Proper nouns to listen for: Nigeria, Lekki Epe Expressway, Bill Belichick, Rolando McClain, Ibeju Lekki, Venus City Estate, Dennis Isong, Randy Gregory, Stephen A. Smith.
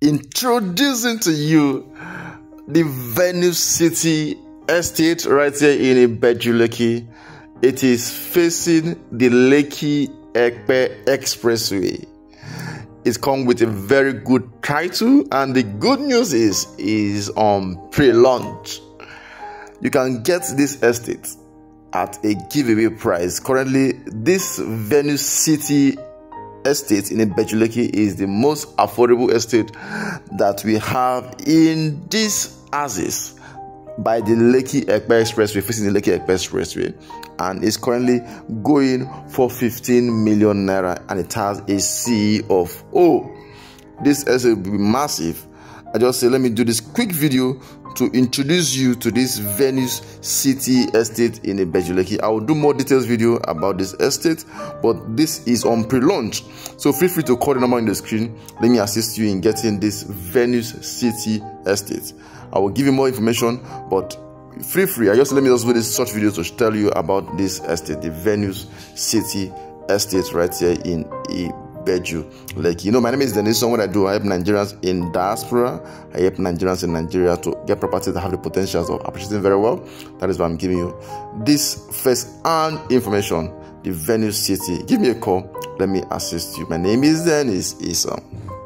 introducing to you the Venus City Estate right here in Ibeju Lekki. It is facing the Lekki Epe Expressway. It's come with a very good title, and the good news is on pre-launch. You can get this estate at a giveaway price. Currently, this Venus City Estate in Ibeju Lekki is the most affordable estate that we have in this axis by the Lekki Epe Expressway, facing the Lekki Epe Expressway, and is currently going for 15 million naira, and it has a CE of O. This estate will be massive. I just say, let me do this quick video to introduce you to this Venus City Estate in Ibeju Lekki. I will do more details video about this estate, but this is on pre-launch. So feel free to call the number on the screen. Let me assist you in getting this Venus City Estate. I will give you more information, but feel free. Let me just do this short video to tell you about this estate, the Venus City Estate right here in Ibeju Lekki. You know, my name is Dennis Isong. What I do, I help Nigerians in diaspora. I help Nigerians in Nigeria to get properties that have the potentials of appreciating very well. That is why I'm giving you this first-hand information, the Venus City. Give me a call. Let me assist you. My name is Dennis Isong.